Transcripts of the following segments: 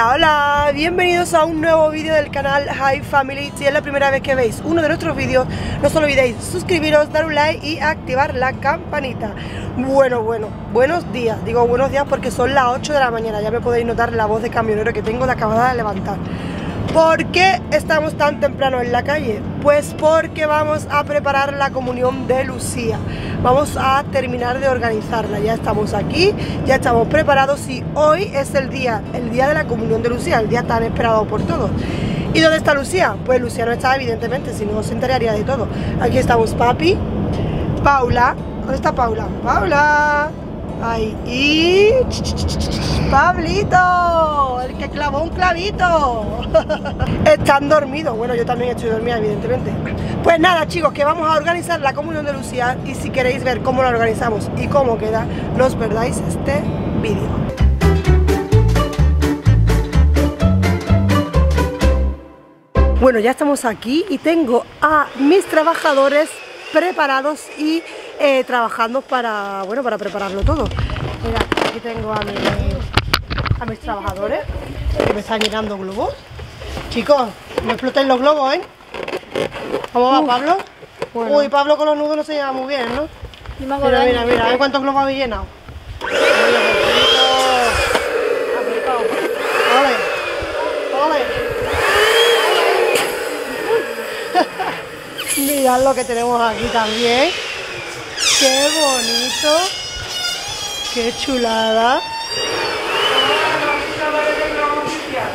Hola, hola, bienvenidos a un nuevo vídeo del canal Hi Family. Si es la primera vez que veis uno de nuestros vídeos, no os olvidéis suscribiros, dar un like y activar la campanita. Buenos días, digo buenos días porque son las 8 de la mañana, ya me podéis notar la voz de camionero que tengo de acabada de levantar. ¿Por qué estamos tan temprano en la calle? Pues porque vamos a preparar la comunión de Lucía. Vamos a terminar de organizarla. Ya estamos aquí, ya estamos preparados y hoy es el día de la comunión de Lucía, el día tan esperado por todos. ¿Y dónde está Lucía? Pues Lucía no está, evidentemente, si no se enteraría de todo. Aquí estamos papi, Paula. ¿Dónde está Paula? ¡Paula! Ahí, y... ¡Pablito! El que clavó un clavito. Están dormidos. Bueno, yo también estoy dormida, evidentemente. Pues nada, chicos, que vamos a organizar la comunión de Lucía. Y si queréis ver cómo la organizamos y cómo queda, no os perdáis este vídeo. Bueno, ya estamos aquí y tengo a mis trabajadores preparados y trabajando para, bueno, para prepararlo todo. Mira, aquí tengo a mis trabajadores que me están llenando globos. Chicos, no explotéis los globos, ¿eh? ¿Cómo va, Pablo? Bueno. Uy, Pablo con los nudos no se lleva muy bien, ¿no? Mira, mira, mira, a ver cuántos globos habéis llenado. Mirad lo que tenemos aquí también. ¡Qué bonito! ¡Qué chulada!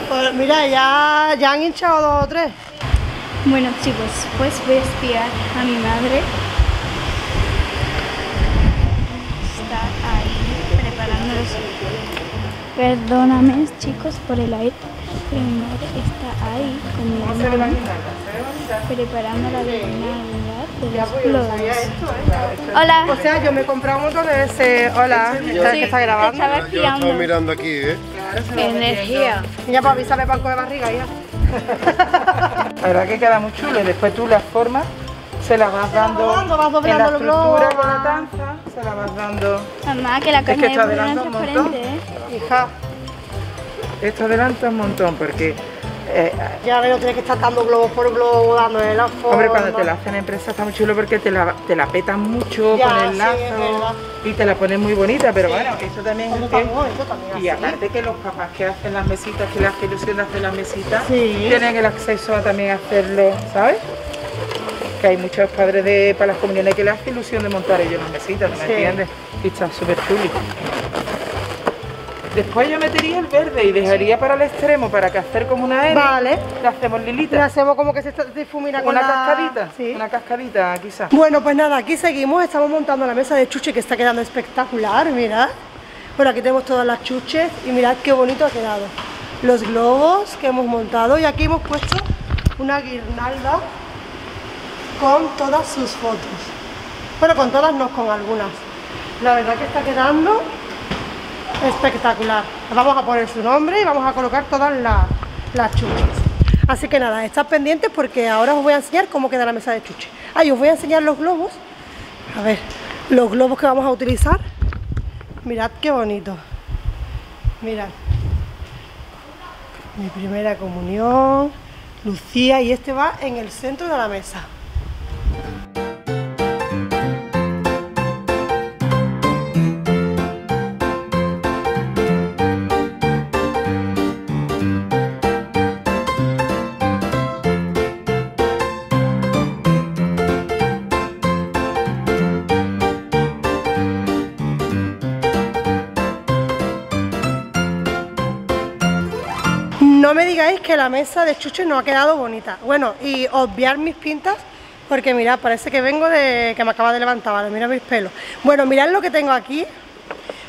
Pues mira, ya han hinchado 2 o 3. Bueno chicos, pues voy a espiar a mi madre. Está ahí preparando los... Perdóname chicos por el aire, pero mi madre está ahí con mi hermano preparando la bebida. Ya, pues, yo sabía esto, ¿eh? Hola. O sea, yo me he comprado un montón de veces. Hola, ¿sabes que está grabando? Yo estaba mirando aquí, ¿eh? Claro, energía. Ya, para avisarme banco de barriga, ya. La verdad que queda muy chulo. Y después tú las formas, se las vas dando. Vas doblando los globos. La estructura con la tanza, se las vas dando. Mamá, que la carne es que adelanta un montón. Hija, esto adelanta un montón porque... ya no tienes que estar dando globos por globo, dándole la forma. Hombre, cuando te la hacen en empresa está muy chulo porque te la petan mucho ya, con el lazo, sí, y te la ponen muy bonita, pero sí, bueno, eso también es y aparte que los papás que hacen las mesitas, que las que ilusionan de hacer las mesitas, sí, tienen el acceso a también hacerlo, ¿sabes? Que hay muchos padres para las comuniones que les hace ilusión de montar ellos las mesitas, ¿me entiendes? Y está súper chulo. Después yo metería el verde y dejaría para el extremo para que hacer como una N. Vale. La hacemos lilita. La hacemos como que se difumina con una cascadita. Sí. Una cascadita, quizás. Bueno, pues nada, aquí seguimos. Estamos montando la mesa de chuche que está quedando espectacular, mirad. Bueno, aquí tenemos todas las chuches y mirad qué bonito ha quedado. Los globos que hemos montado y aquí hemos puesto una guirnalda con todas sus fotos. Bueno, con todas no, con algunas. La verdad que está quedando... espectacular. Vamos a poner su nombre y vamos a colocar todas las chuches. Así que nada, estad pendientes porque ahora os voy a enseñar cómo queda la mesa de chuches. Ah, y os voy a enseñar los globos. A ver, los globos que vamos a utilizar. Mirad qué bonito. Mirad. Mi primera comunión, Lucía, y este va en el centro de la mesa. No me digáis que la mesa de chuches no ha quedado bonita. Bueno, y obviar mis pintas, porque mirad, parece que vengo de... que me acaba de levantar, vale, mirad mis pelos. Bueno, mirad lo que tengo aquí,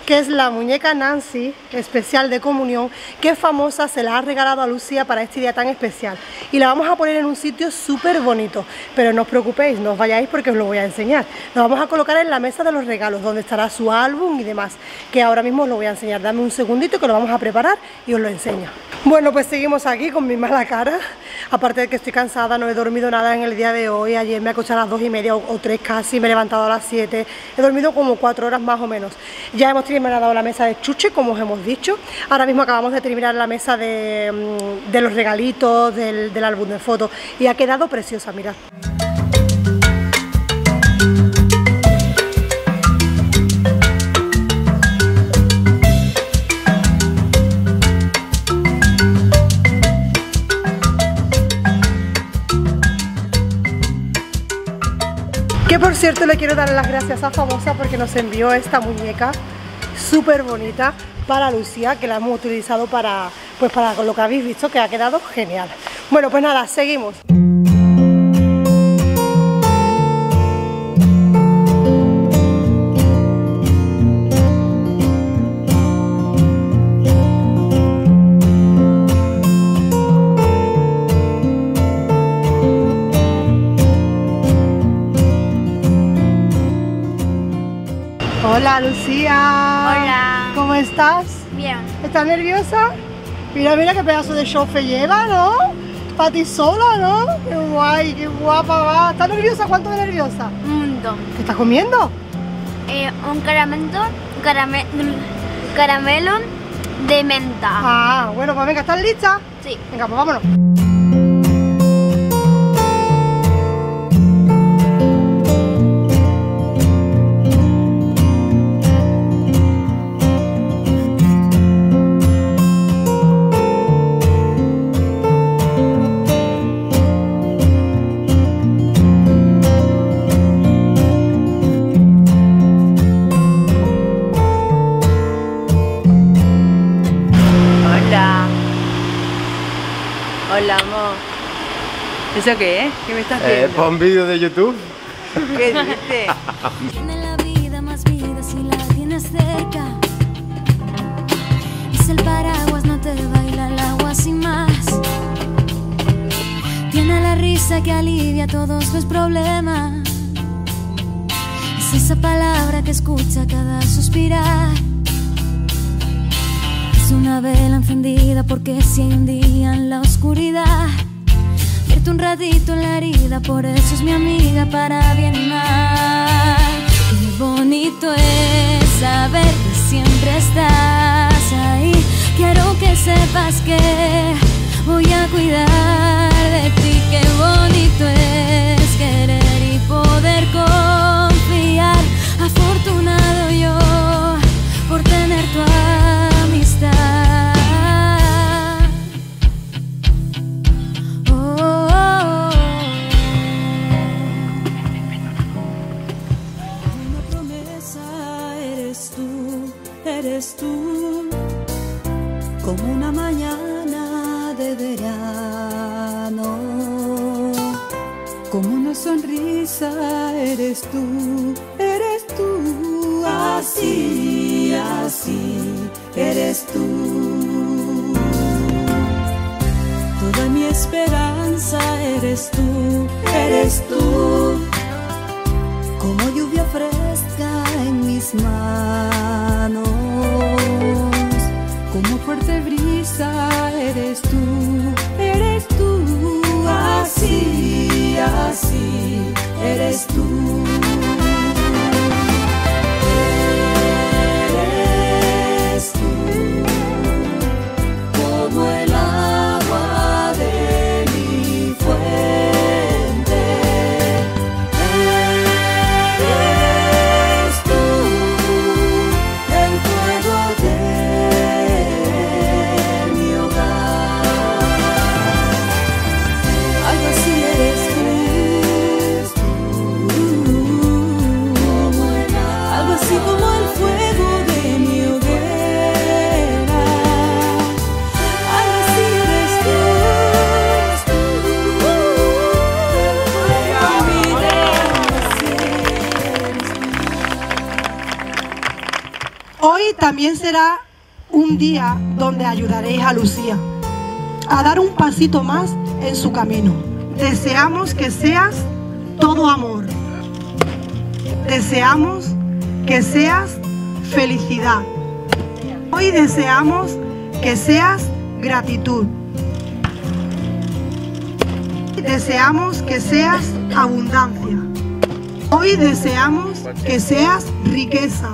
que es la muñeca Nancy, especial de comunión, que Famosa se la ha regalado a Lucía para este día tan especial. Y la vamos a poner en un sitio súper bonito, pero no os preocupéis, no os vayáis porque os lo voy a enseñar. La vamos a colocar en la mesa de los regalos, donde estará su álbum y demás, que ahora mismo os lo voy a enseñar. Dame un segundito que lo vamos a preparar y os lo enseño. Bueno, pues seguimos aquí con mi mala cara. aparte de que estoy cansada, no he dormido nada en el día de hoy. Ayer me acosté a las 2:30 o 3 casi, me he levantado a las 7, he dormido como 4 horas más o menos. Ya hemos terminado la mesa de chuche, como os hemos dicho, ahora mismo acabamos de terminar la mesa de los regalitos, del álbum de fotos, y ha quedado preciosa, mirad. Que por cierto le quiero dar las gracias a Famosa porque nos envió esta muñeca súper bonita para Lucía, que la hemos utilizado para, pues para lo que habéis visto, que ha quedado genial. Bueno, pues nada, seguimos. Hola Lucía. Hola. ¿Cómo estás? Bien. ¿Estás nerviosa? Mira, mira qué pedazo de chofe lleva, ¿no? Para ti sola, ¿no? Qué guay, qué guapa va. ¿Estás nerviosa? ¿Cuánto de nerviosa? Un montón. ¿Qué estás comiendo? Un caramelo de menta. Ah, bueno, pues venga, ¿estás lista? Sí. Venga, pues vámonos. Hola, amor. ¿Eso qué es? ¿Qué me estás viendo? ¿Para un vídeo de YouTube? ¿Qué dices? Tiene la vida más vida si la tienes cerca. Y si el paraguas no te baila el agua sin más. Tiene la risa que alivia todos los problemas. Es esa palabra que escucha cada suspirar. Una vela encendida porque si hay un día en la oscuridad, vierte un ratito en la herida, por eso es mi amiga para bien y mal. Qué bonito es saber que siempre estás ahí. Quiero que sepas que voy a cuidar de ti. Qué bonito es querer y poder confiar. Afortunado yo por tener tu amor. Eres tú, como una mañana de verano, como una sonrisa eres tú, así, así, eres tú. Toda mi esperanza eres tú, como lluvia fresca en mis manos. Como fuerte brisa eres tú, así, así, eres tú. Eres tú, como el agua de mi fuente. Eres tú, el fuego de mi hogar. Algo así eres tú, como el agua. Algo así como el fuego de mi hoguera. Algo así eres tú, el fuego de mi vida. Hoy también será un día donde ayudaréis a Lucía a dar un pasito más en su camino. Deseamos que seas todo amor. Deseamos que seas felicidad. Hoy deseamos que seas gratitud. deseamos que seas abundancia. Hoy deseamos que seas riqueza,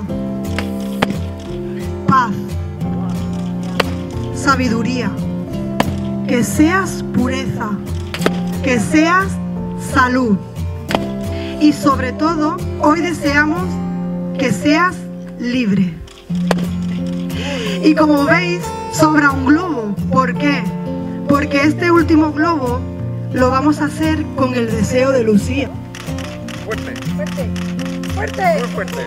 paz, sabiduría, que seas pureza, que seas salud. Y sobre todo, hoy deseamos que seas libre. Y como veis, sobra un globo. ¿Por qué? Porque este último globo lo vamos a hacer con el deseo de Lucía. Fuerte. Fuerte. Fuerte. Muy fuerte.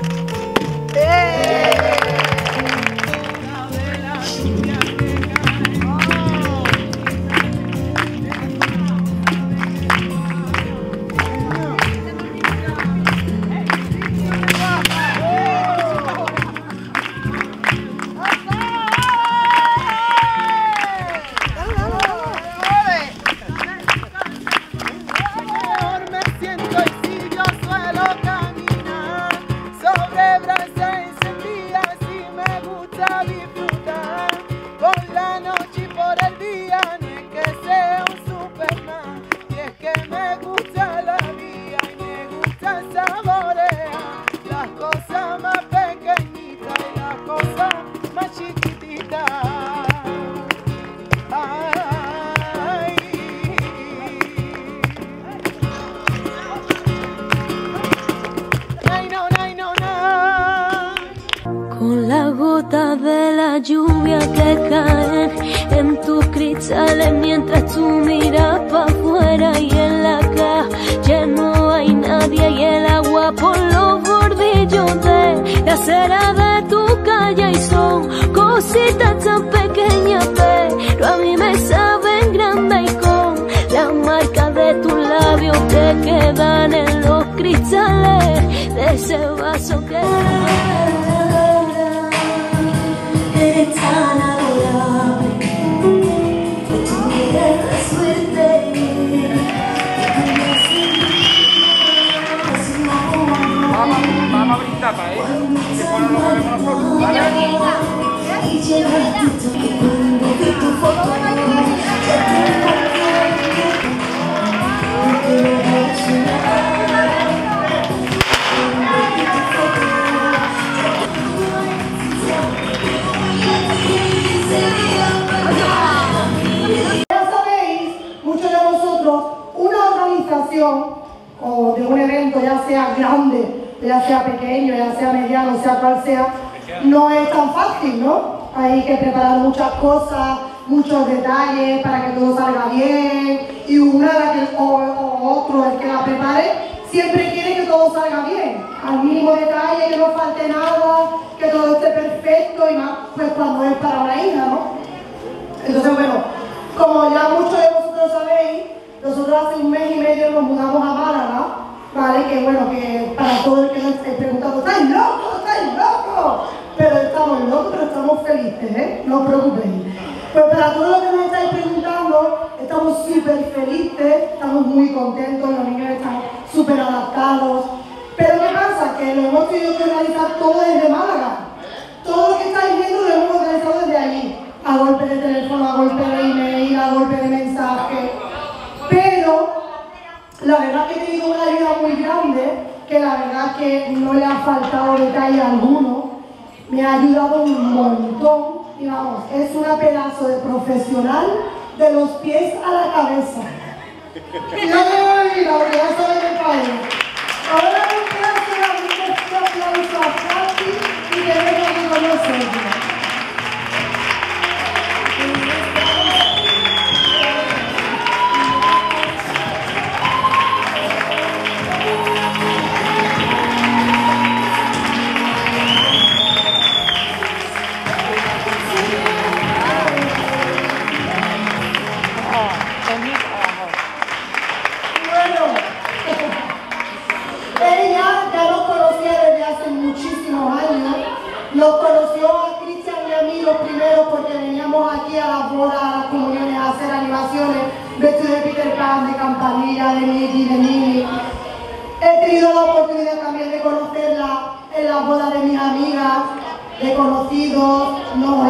Nos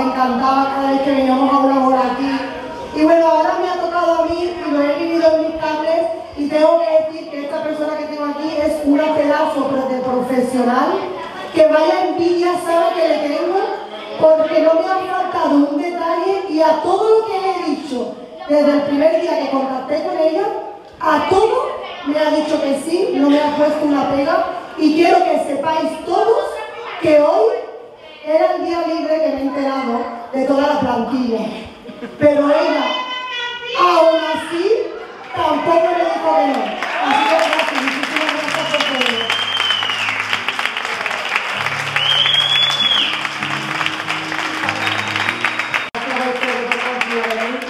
encantaba cada vez que veníamos a una bola aquí. Y bueno, ahora me ha tocado morir y no he vivido mis cables, y tengo que decir que esta persona que tengo aquí es una pedazo de profesional, que vaya envidia sabe que le tengo, porque no me ha faltado un detalle, y a todo lo que le he dicho desde el primer día que contacté con ellos, a todo me ha dicho que sí, no me ha puesto una pega, y quiero que sepáis todos que hoy era el día libre que me he enterado de toda la plantilla, pero ella, aún así, tampoco me dejó ver. Así que gracias, muchísimas gracias por todo.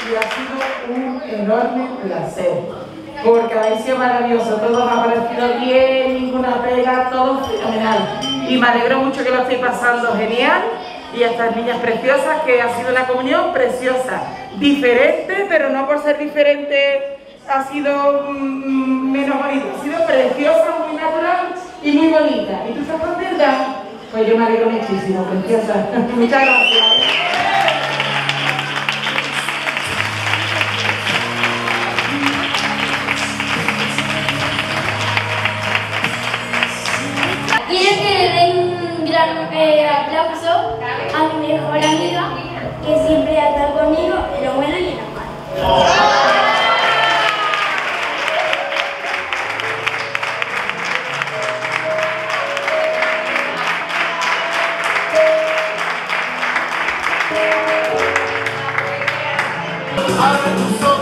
Y ha sido un enorme placer, porque habéis sido maravillosos, todos ha parecido bien, ninguna pega, todo fenomenal. Y me alegro mucho que lo estéis pasando genial, y a estas niñas preciosas, que ha sido una comunión preciosa, diferente, pero no por ser diferente ha sido menos bonita, ha sido preciosa, muy natural y muy bonita. ¿Y tú estás contenta? Pues yo me alegro muchísimo, preciosa. Muchas gracias. Quiero que le den un gran aplauso a mi mejor amiga, que siempre ha estado conmigo en lo bueno y en lo malo. Abre tus ojos.